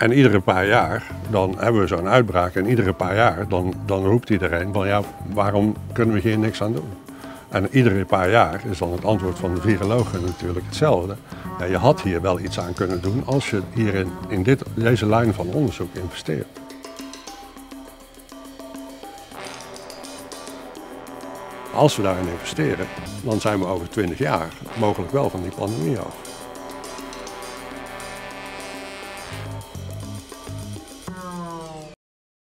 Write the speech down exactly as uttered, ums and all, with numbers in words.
En iedere paar jaar, dan hebben we zo'n uitbraak en iedere paar jaar, dan, dan roept iedereen van ja, waarom kunnen we hier niks aan doen? En iedere paar jaar is dan het antwoord van de virologen natuurlijk hetzelfde. Ja, je had hier wel iets aan kunnen doen als je hier in, in dit, deze lijn van onderzoek investeert. Als we daarin investeren, dan zijn we over twintig jaar mogelijk wel van die pandemie af.